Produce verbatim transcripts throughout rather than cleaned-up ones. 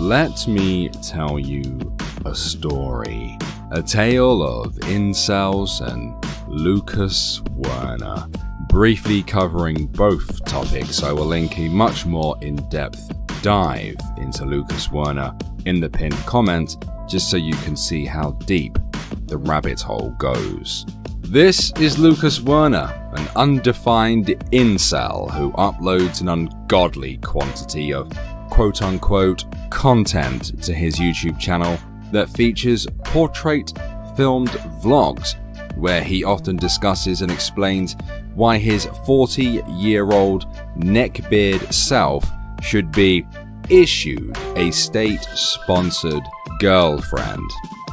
Let me tell you a story. A tale of incels and Lucas Werner. Briefly covering both topics, I will link a much more in-depth dive into Lucas Werner in the pinned comment, just so you can see how deep the rabbit hole goes. This is Lucas Werner, an undefined incel who uploads an ungodly quantity of quote-unquote content to his YouTube channel that features portrait-filmed vlogs, where he often discusses and explains why his forty-year-old neckbeard self should be issued a state-sponsored girlfriend.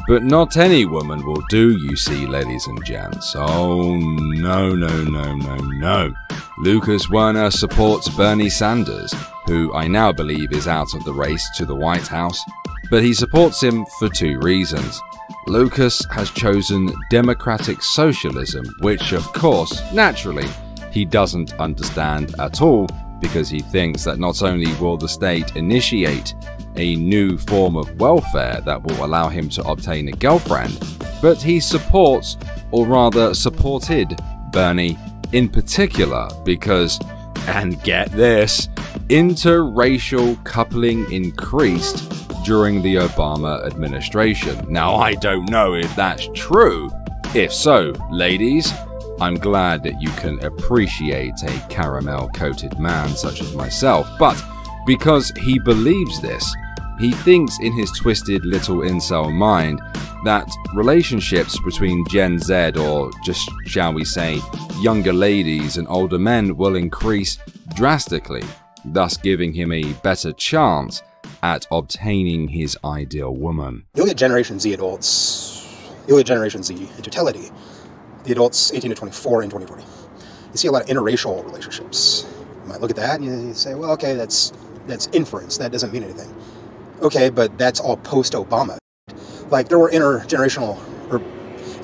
But not any woman will do, you see, ladies and gents. Oh, no, no, no, no, no. Lucas Werner supports Bernie Sanders, who I now believe is out of the race to the White House, but he supports him for two reasons. Lucas has chosen democratic socialism, which, of course, naturally, he doesn't understand at all, because he thinks that not only will the state initiate a new form of welfare that will allow him to obtain a girlfriend, but he supports, or rather supported, Bernie in particular because, and get this, interracial coupling increased during the Obama administration. Now, I don't know if that's true. If so, ladies, I'm glad that you can appreciate a caramel-coated man such as myself, but because he believes this, he thinks in his twisted little incel mind that relationships between Gen Z, or just, shall we say, younger ladies and older men, will increase drastically, thus giving him a better chance at obtaining his ideal woman. You look at Generation Z adults, you look at Generation Z in totality, the adults eighteen to twenty-four in twenty forty. You see a lot of interracial relationships. You might look at that and you say, well, okay, that's, that's inference. That doesn't mean anything. Okay, but that's all post-Obama. Like, there were intergenerational or,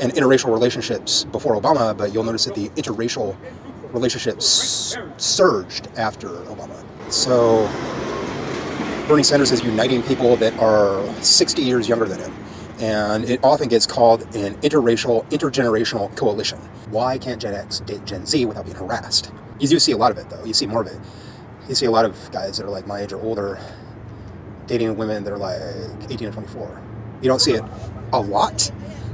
and interracial relationships before Obama, but you'll notice that the interracial relationships surged after Obama. So Bernie Sanders is uniting people that are sixty years younger than him, and it often gets called an interracial, intergenerational coalition. Why can't Gen X date Gen Z without being harassed? You do see a lot of it, though. You see more of it. You see a lot of guys that are like my age or older dating women that are like eighteen to twenty-four. You don't see it a lot,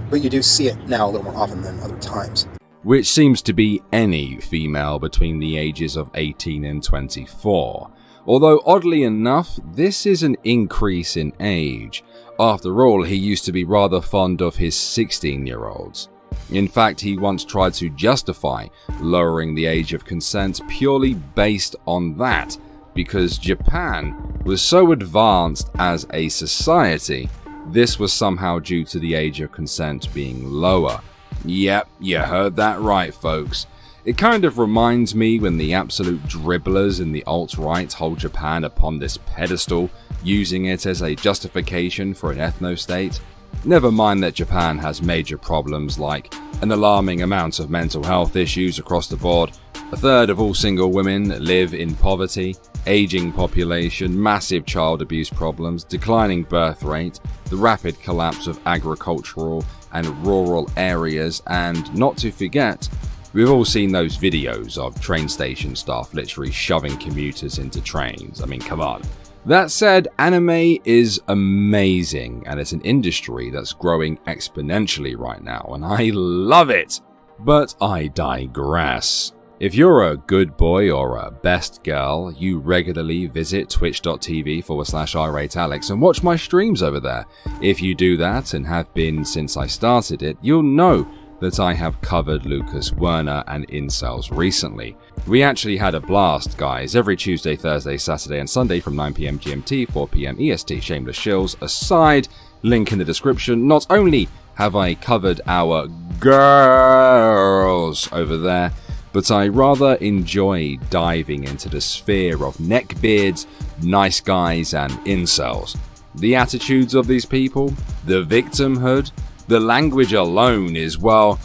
but you do see it now a little more often than other times. Which seems to be any female between the ages of eighteen and twenty-four. Although, oddly enough, this is an increase in age. After all, he used to be rather fond of his sixteen-year-olds. In fact, he once tried to justify lowering the age of consent purely based on that, because Japan was so advanced as a society, this was somehow due to the age of consent being lower. Yep, you heard that right, folks. It kind of reminds me when the absolute dribblers in the alt-right hold Japan upon this pedestal, using it as a justification for an ethno-state. Never mind that Japan has major problems like an alarming amount of mental health issues across the board, a third of all single women live in poverty, aging population, massive child abuse problems, declining birth rate, the rapid collapse of agricultural and rural areas, and not to forget, we've all seen those videos of train station staff literally shoving commuters into trains. I mean, come on. That said, anime is amazing, and it's an industry that's growing exponentially right now, and I love it. But I digress. If you're a good boy or a best girl, you regularly visit twitch dot t v forward slash Irate Alex and watch my streams over there. If you do that, and have been since I started it, you'll know that I have covered Lucas Werner and incels recently. We actually had a blast, guys, every Tuesday, Thursday, Saturday, and Sunday from nine p m G M T, four p m E S T. Shameless shills aside, link in the description. Not only have I covered our girls over there, but I rather enjoy diving into the sphere of neckbeards, nice guys, and incels. The attitudes of these people, the victimhood, the language alone is, well,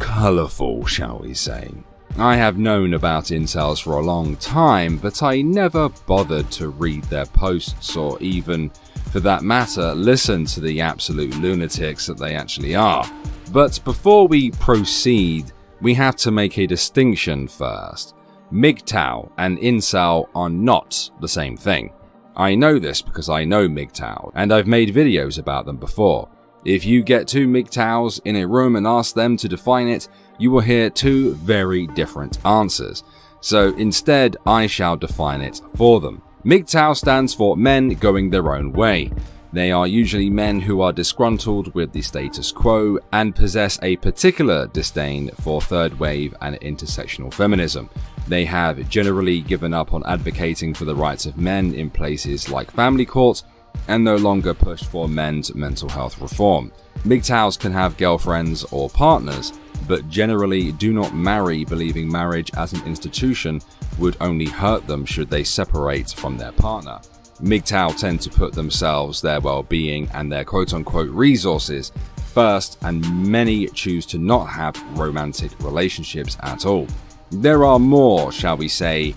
colourful, shall we say. I have known about incels for a long time, but I never bothered to read their posts or even, for that matter, listen to the absolute lunatics that they actually are. But before we proceed, we have to make a distinction first. M G T O W and incel are not the same thing. I know this because I know M G T O W, and I've made videos about them before. If you get two M G T O Ws in a room and ask them to define it, you will hear two very different answers. So instead, I shall define it for them. M G T O W stands for men going their own way. They are usually men who are disgruntled with the status quo and possess a particular disdain for third wave and intersectional feminism. They have generally given up on advocating for the rights of men in places like family courts and no longer pushed for men's mental health reform. M G T O Ws can have girlfriends or partners, but generally do not marry, believing marriage as an institution would only hurt them should they separate from their partner. M G T O W tend to put themselves, their well-being, and their quote-unquote resources first, and many choose to not have romantic relationships at all. There are more, shall we say,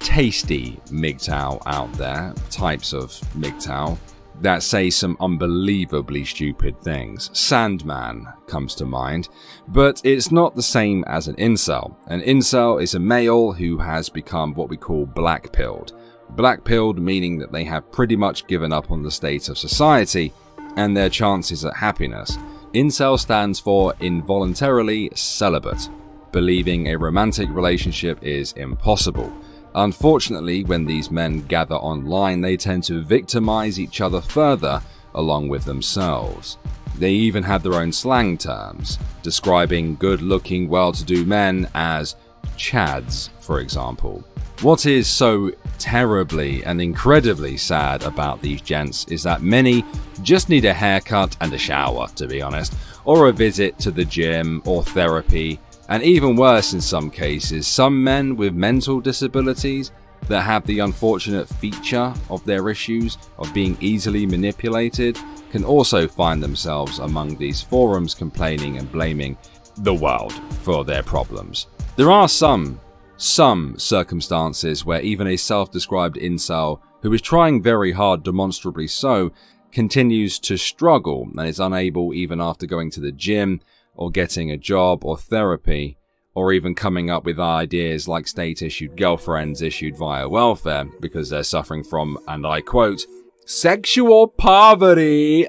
tasty M G T O W out there, types of M G T O W, that say some unbelievably stupid things. Sandman comes to mind, but it's not the same as an incel. An incel is a male who has become what we call black-pilled. Black-pilled meaning that they have pretty much given up on the state of society and their chances at happiness. Incel stands for involuntarily celibate, believing a romantic relationship is impossible. Unfortunately, when these men gather online, they tend to victimize each other further along with themselves. They even have their own slang terms, describing good-looking, well-to-do men as chads, for example. What is so terribly and incredibly sad about these gents is that many just need a haircut and a shower, to be honest, or a visit to the gym or therapy. And even worse in some cases, some men with mental disabilities that have the unfortunate feature of their issues of being easily manipulated can also find themselves among these forums complaining and blaming the world for their problems. There are some, some circumstances where even a self-described incel who is trying very hard, demonstrably so, continues to struggle and is unable even after going to the gym or getting a job or therapy, or even coming up with ideas like state-issued girlfriends issued via welfare because they're suffering from, and I quote, sexual poverty,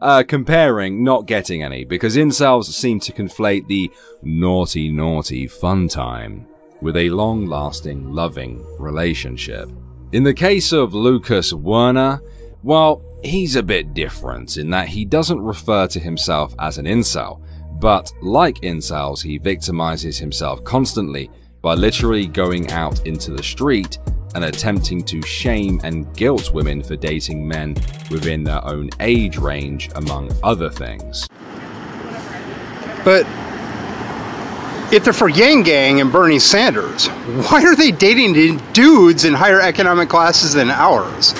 uh, comparing not getting any, because incels seem to conflate the naughty, naughty fun time with a long-lasting, loving relationship. In the case of Lucas Werner, well, he's a bit different in that he doesn't refer to himself as an incel, but like incels, he victimizes himself constantly by literally going out into the street and attempting to shame and guilt women for dating men within their own age range, among other things. But if they're for Yang Gang and Bernie Sanders, why are they dating dudes in higher economic classes than ours?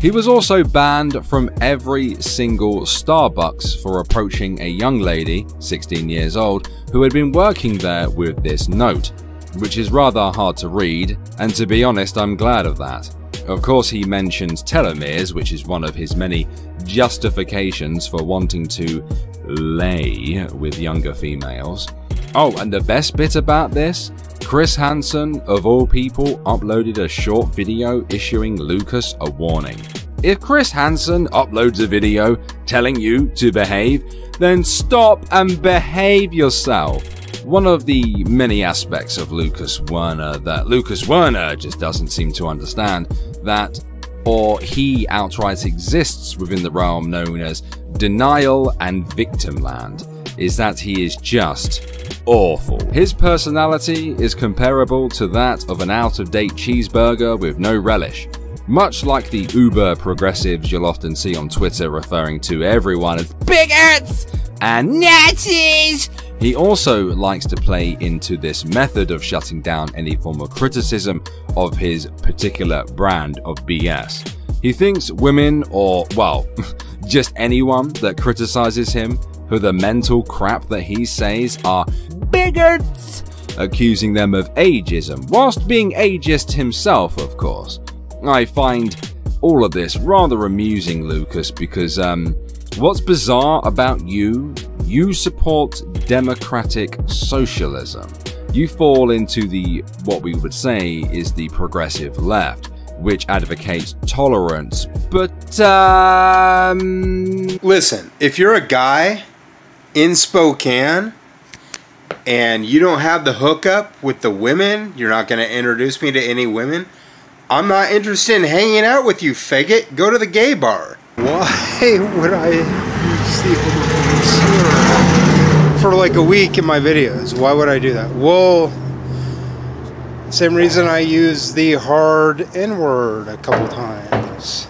He was also banned from every single Starbucks for approaching a young lady, sixteen years old, who had been working there with this note, which is rather hard to read, and to be honest, I'm glad of that. Of course, he mentions telomeres, which is one of his many justifications for wanting to lay with younger females. Oh, and the best bit about this? Chris Hansen, of all people, uploaded a short video issuing Lucas a warning. If Chris Hansen uploads a video telling you to behave, then stop and behave yourself. One of the many aspects of Lucas Werner that Lucas Werner just doesn't seem to understand, that or he outright exists within the realm known as denial and victimland, is that he is just awful. His personality is comparable to that of an out-of-date cheeseburger with no relish. Much like the uber progressives you'll often see on Twitter referring to everyone as bigots and Nazis, he also likes to play into this method of shutting down any form of criticism of his particular brand of B S. He thinks women, or, well, just anyone that criticizes him for the mental crap that he says are big immigrants, accusing them of ageism, whilst being ageist himself, of course. I find all of this rather amusing, Lucas, because um, what's bizarre about you, you support democratic socialism. You fall into the, what we would say is the progressive left, which advocates tolerance, but, um... Listen, if you're a guy in Spokane and you don't have the hookup with the women, you're not going to introduce me to any women, I'm not interested in hanging out with you, faggot. Go to the gay bar. Why would I sleep for like a week in my videos? Why would I do that? Well, same reason I use the hard N-word a couple times.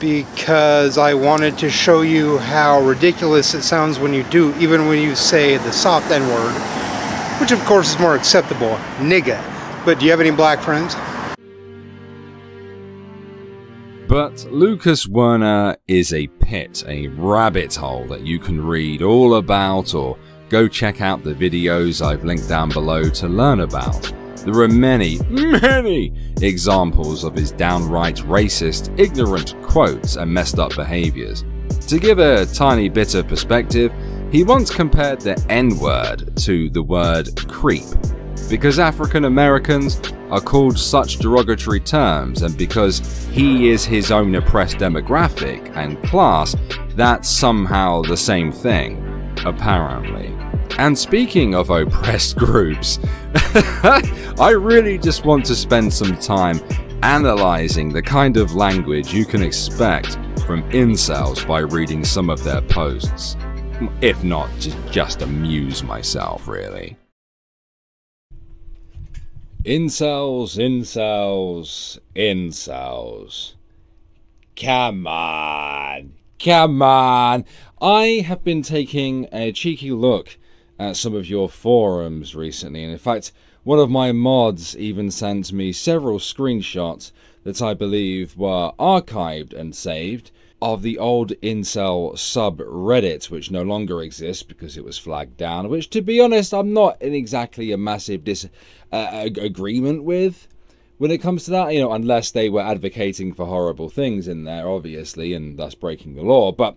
Because I wanted to show you how ridiculous it sounds when you do, even when you say the soft N-word, which of course is more acceptable, nigga. But do you have any black friends? But Lucas Werner is a pit, a rabbit hole that you can read all about, or go check out the videos I've linked down below to learn about. There are many, many examples of his downright racist, ignorant quotes and messed up behaviors. To give a tiny bit of perspective, he once compared the N-word to the word creep, because African Americans are called such derogatory terms, and because he is his own oppressed demographic and class, that's somehow the same thing, apparently. And speaking of oppressed groups, I really just want to spend some time analyzing the kind of language you can expect from incels by reading some of their posts. If not, to just amuse myself, really. Incels, incels, incels. Come on, come on. I have been taking a cheeky look at some of your forums recently, and in fact, one of my mods even sent me several screenshots that I believe were archived and saved of the old incel subreddit, which no longer exists because it was flagged down, which, to be honest, I'm not in exactly a massive dis uh, agreement with when it comes to that, you know, unless they were advocating for horrible things in there, obviously, and thus breaking the law. But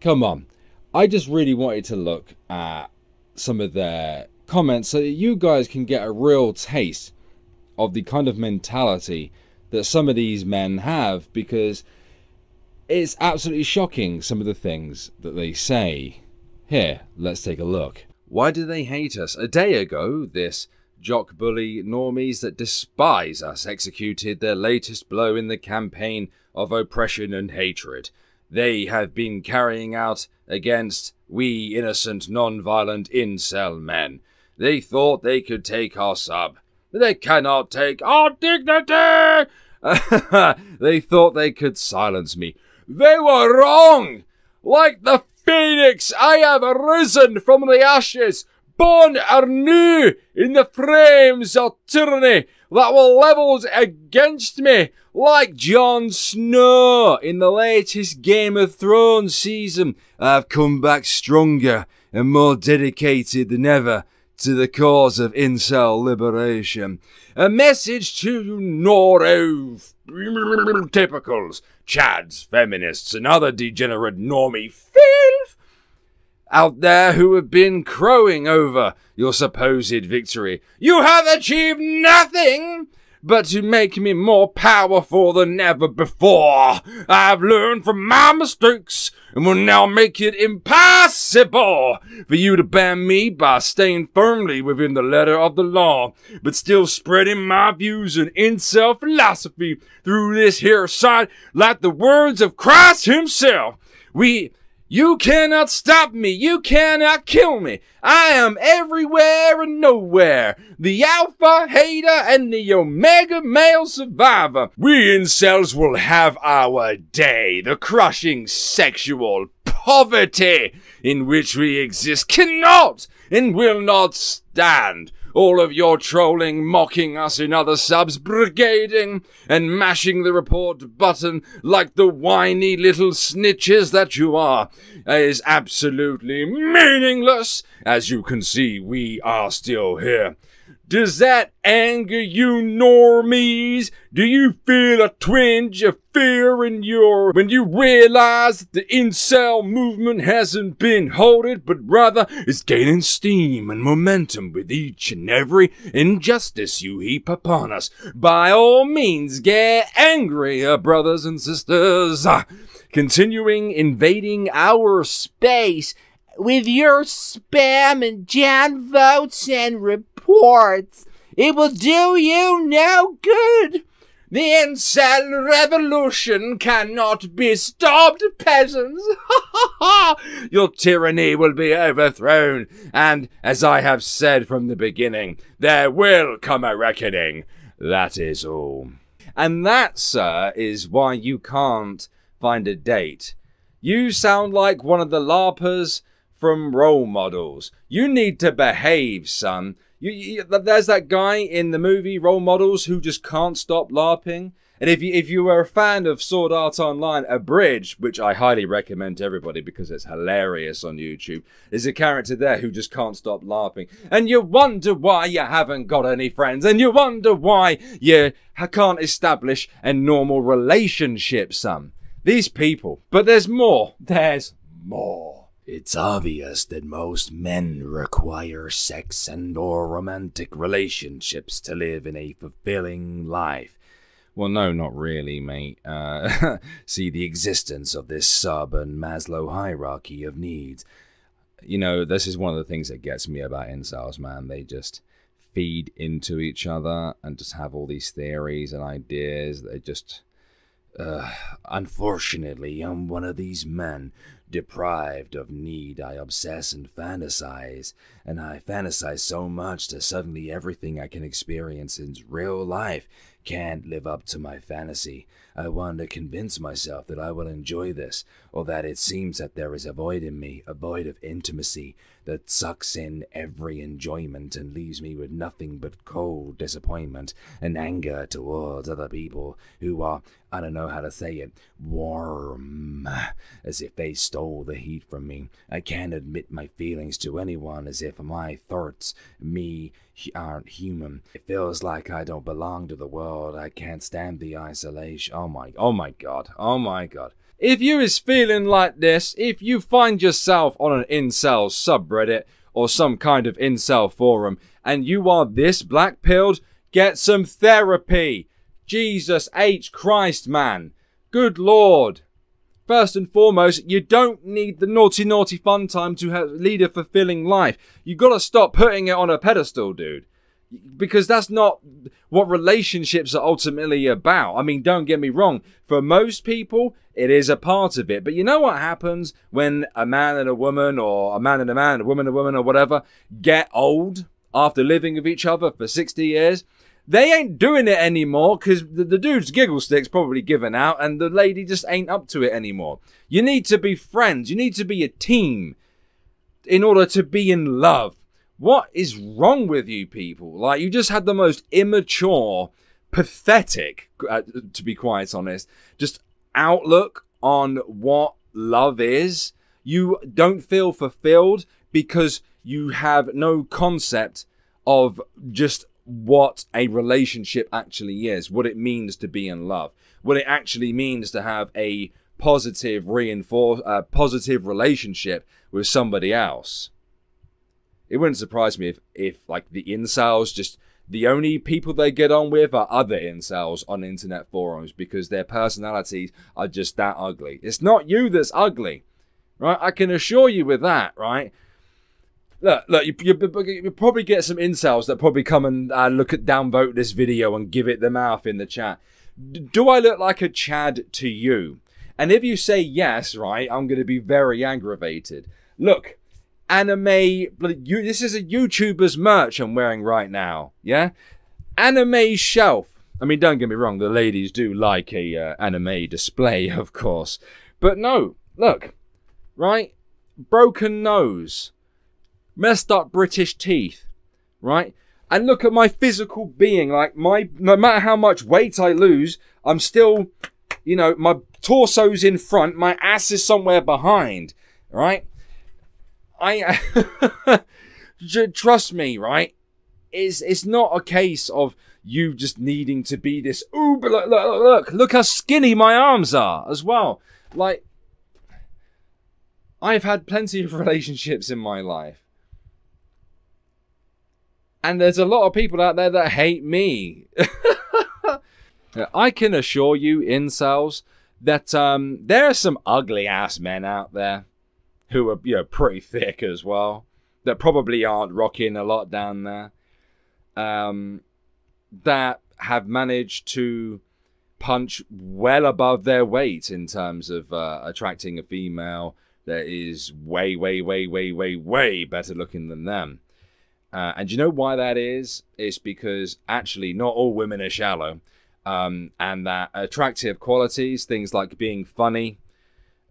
come on, I just really wanted to look at some of their comments so that you guys can get a real taste of the kind of mentality that some of these men have, because it's absolutely shocking, some of the things that they say. Here, let's take a look. Why do they hate us? A day ago, this jock bully normies that despise us executed their latest blow in the campaign of oppression and hatred they have been carrying out against we innocent non-violent incel men. They thought they could take our sub. They cannot take our dignity! They thought they could silence me. They were wrong! Like the phoenix, I have arisen from the ashes, born anew in the frames of tyranny that were levelled against me, like Jon Snow in the latest Game of Thrones season. I have come back stronger and more dedicated than ever to the cause of incel liberation. A message to you neurotypicals, chads, feminists, and other degenerate normie filth out there who have been crowing over your supposed victory. You have achieved nothing but to make me more powerful than ever before. I have learned from my mistakes and will now make it impossible for you to ban me by staying firmly within the letter of the law, but still spreading my views and incel philosophy through this here site like the words of Christ himself. We... You cannot stop me. You cannot kill me. I am everywhere and nowhere. The alpha hater and the omega male survivor. We incels will have our day. The crushing sexual poverty in which we exist cannot and will not stand. All of your trolling, mocking us in other subs, brigading and mashing the report button like the whiny little snitches that you are is absolutely meaningless. As you can see, we are still here. Does that anger you normies? Do you feel a twinge of fear in your... when you realize that the incel movement hasn't been halted, but rather is gaining steam and momentum with each and every injustice you heap upon us? By all means, get angrier, brothers and sisters. Continuing invading our space with your spam and jam votes and reports, it will do you no good. The incel revolution cannot be stopped, peasants. Your tyranny will be overthrown, and as I have said from the beginning, there will come a reckoning. That is all. And that, sir, is why you can't find a date. You sound like one of the LARPers from Role Models. You need to behave, son. You, you, there's that guy in the movie Role Models who just can't stop LARPing. And if you, if you were a fan of Sword Art Online Abridged, which I highly recommend to everybody because it's hilarious on YouTube, there's a character there who just can't stop LARPing. And you wonder why you haven't got any friends. And you wonder why you can't establish a normal relationship, son. These people. But there's more. There's more. It's obvious that most men require sex and or romantic relationships to live in a fulfilling life. Well, no, not really, mate. Uh, see, the existence of this sub and Maslow hierarchy of needs. You know, this is one of the things that gets me about incels, man. They just feed into each other and just have all these theories and ideas. They just... Uh, unfortunately, I'm one of these men. Deprived of need, I obsess and fantasize, and I fantasize so much that suddenly everything I can experience in real life can't live up to my fantasy. I want to convince myself that I will enjoy this, or that it seems that there is a void in me, a void of intimacy that sucks in every enjoyment and leaves me with nothing but cold disappointment and anger towards other people who are, I don't know how to say it, warm, as if they stole all the heat from me. I can't admit my feelings to anyone as if my thoughts, me, aren't human. It feels like I don't belong to the world. I can't stand the isolation. Oh my, oh my God. Oh my God. If you is feeling like this, if you find yourself on an incel subreddit or some kind of incel forum and you are this black-pilled, get some therapy. Jesus H. Christ, man. Good Lord. First and foremost, you don't need the naughty, naughty fun time to have lead a fulfilling life. You got to stop putting it on a pedestal, dude. Because that's not what relationships are ultimately about. I mean, don't get me wrong. For most people, it is a part of it. But you know what happens when a man and a woman, or a man and a man, a woman and a woman, or whatever, get old after living with each other for sixty years? They ain't doing it anymore because the, the dude's giggle stick's probably given out and the lady just ain't up to it anymore. You need to be friends. You need to be a team in order to be in love. What is wrong with you people? Like, you just had the most immature, pathetic, uh, to be quite honest, just outlook on what love is. You don't feel fulfilled because you have no concept of just what a relationship actually is, what it means to be in love, what it actually means to have a positive reinforce, uh, positive relationship with somebody else. It wouldn't surprise me if, if like the incels, just the only people they get on with are other incels on internet forums because their personalities are just that ugly. It's not you that's ugly, right? I can assure you with that, right? Look, look, you, you, you'll probably get some incels that probably come and uh, look at downvote this video and give it the mouth in the chat. D do I look like a Chad to you? And if you say yes, right, I'm going to be very aggravated. Look, anime, you, this is a YouTuber's merch I'm wearing right now, yeah? Anime shelf. I mean, don't get me wrong, the ladies do like a uh, anime display, of course. But no, look, right? Broken nose. Messed up British teeth, right? and look at my physical being. Like, my, no matter how much weight I lose, I'm still, you know, my torso's in front, my ass is somewhere behind, right? I trust me, right? It's, it's not a case of you just needing to be this, ooh, but look, look, look, look how skinny my arms are as well. Like, I've had plenty of relationships in my life. And there's a lot of people out there that hate me. I can assure you, incels, that um, there are some ugly-ass men out there who are, you know, pretty thick as well, that probably aren't rocking a lot down there, um, that have managed to punch well above their weight in terms of uh, attracting a female that is way, way, way, way, way, way better looking than them. Uh, and you know why that is? It's because actually not all women are shallow, um, and that attractive qualities, things like being funny,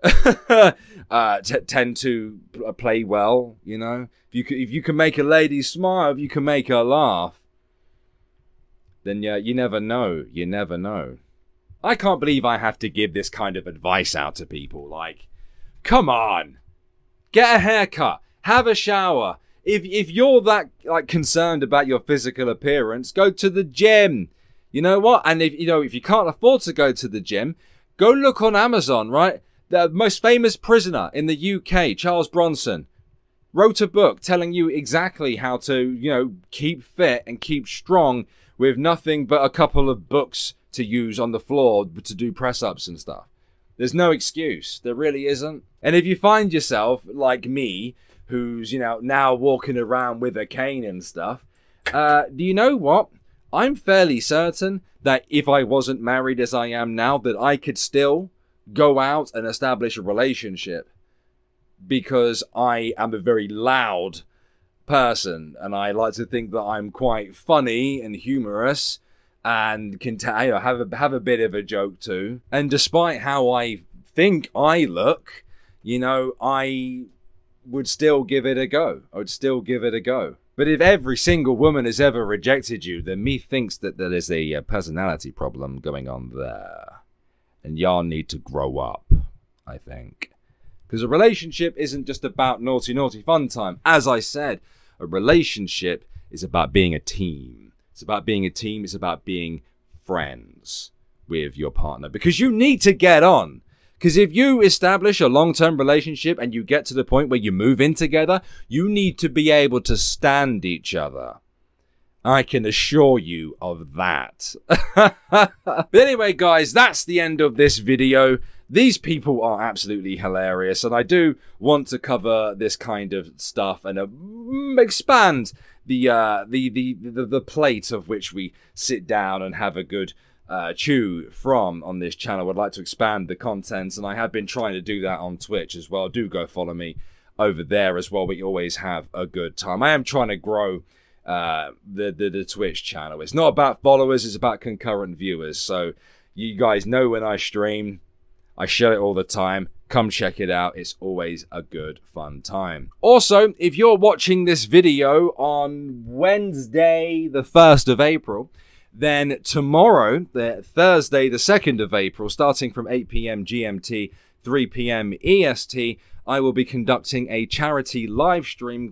uh, t tend to play well. You know, if you, c if you can make a lady smile, if you can make her laugh, then yeah, you never know. You never know. I can't believe I have to give this kind of advice out to people. Like, come on, get a haircut, have a shower. If, if you're that like concerned about your physical appearance, go to the gym. You know what? And if you know, if you can't afford to go to the gym, go look on Amazon, right? The most famous prisoner in the U K, Charles Bronson, wrote a book telling you exactly how to, you know, keep fit and keep strong with nothing but a couple of books to use on the floor to do press-ups and stuff. There's no excuse. There really isn't. And if you find yourself like me, who's, you know, now walking around with a cane and stuff, uh, do you know what? I'm fairly certain that if I wasn't married as I am now, that I could still go out and establish a relationship, because I am a very loud person and I like to think that I'm quite funny and humorous and can tell, you know, have a have a bit of a joke too. And despite how I think I look, you know, I would still give it a go. I would still give it a go. But if every single woman has ever rejected you, then me thinks that there is a personality problem going on there. And y'all need to grow up, I think. Because a relationship isn't just about naughty, naughty fun time. As I said, a relationship is about being a team. It's about being a team. It's about being friends with your partner. Because you need to get on. Because if you establish a long-term relationship and you get to the point where you move in together, you need to be able to stand each other. I can assure you of that. But anyway, guys, that's the end of this video. These people are absolutely hilarious, and I do want to cover this kind of stuff and uh, expand the, uh, the, the, the, the plate of which we sit down and have a good uh, chew from on this channel. I'd like to expand the contents, and I have been trying to do that on Twitch as well. Do go follow me over there as well. We always have a good time. I am trying to grow Uh, the, the the Twitch channel. It's not about followers, it's about concurrent viewers. So you guys know when I stream, I show it all the time. Come check it out. It's always a good fun time. Also, if you're watching this video on Wednesday the first of April, then tomorrow, the Thursday the second of April, starting from eight p m G M T, three p m E S T, I will be conducting a charity live stream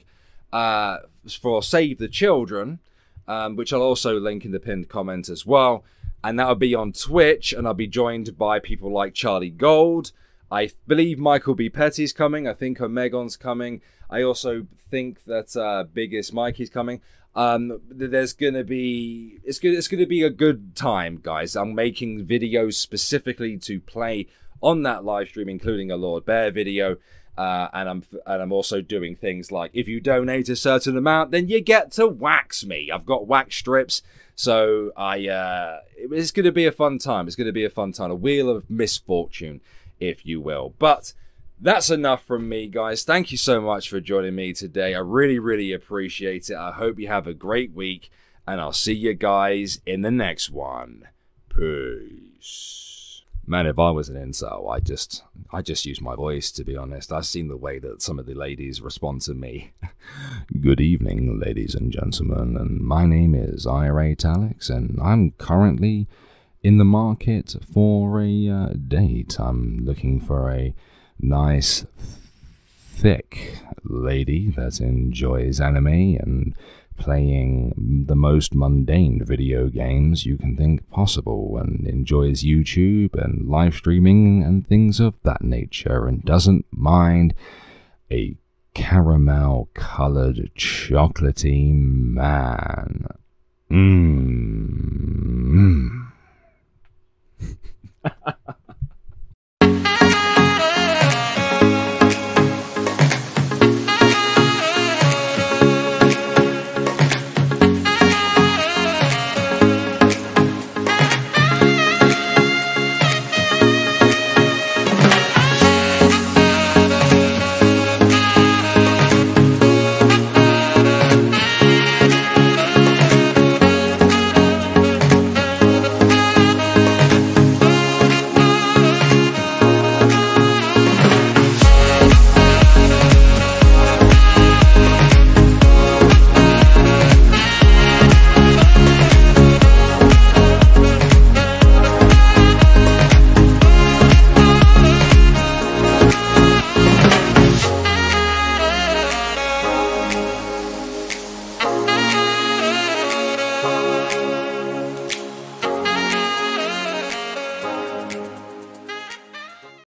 uh for Save the Children, um, which I'll also link in the pinned comment as well. And that'll be on Twitch, and I'll be joined by people like Charlie Gold. I believe Michael B. Petty's coming. I think Omegon's coming. I also think that uh, Biggest Mikey's coming. Um, there's gonna be it's good. It's gonna be a good time, guys. I'm making videos specifically to play on that live stream, including a Lord Bear video. Uh, and I'm and I'm also doing things like, if you donate a certain amount, then you get to wax me. I've got wax strips, so I uh, it's going to be a fun time. It's going to be a fun time, a wheel of misfortune, if you will. But that's enough from me, guys. Thank you so much for joining me today. I really, really appreciate it. I hope you have a great week, and I'll see you guys in the next one. Peace. man, if I was an incel, I just, I just use my voice, to be honest. I've seen the way that some of the ladies respond to me. Good evening, ladies and gentlemen, and my name is Irate Alex, and I'm currently in the market for a uh, date. I'm looking for a nice, thick lady that enjoys anime and playing the most mundane video games you can think possible, and enjoys YouTube and live streaming and things of that nature, and doesn't mind a caramel-colored chocolatey man. Mmm.